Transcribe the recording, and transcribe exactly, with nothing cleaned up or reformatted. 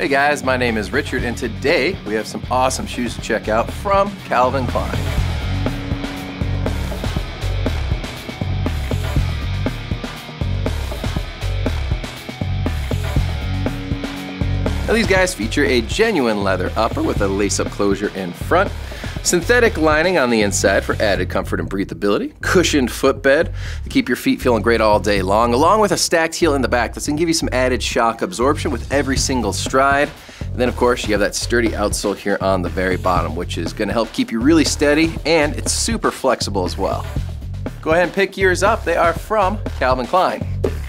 Hey guys, my name is Richard, and today we have some awesome shoes to check out from Calvin Klein. Now these guys feature a genuine leather upper with a lace-up closure in front, synthetic lining on the inside for added comfort and breathability, cushioned footbed to keep your feet feeling great all day long, along with a stacked heel in the back that's gonna give you some added shock absorption with every single stride. And then of course you have that sturdy outsole here on the very bottom, which is gonna help keep you really steady, and it's super flexible as well. Go ahead and pick yours up. They are from Calvin Klein.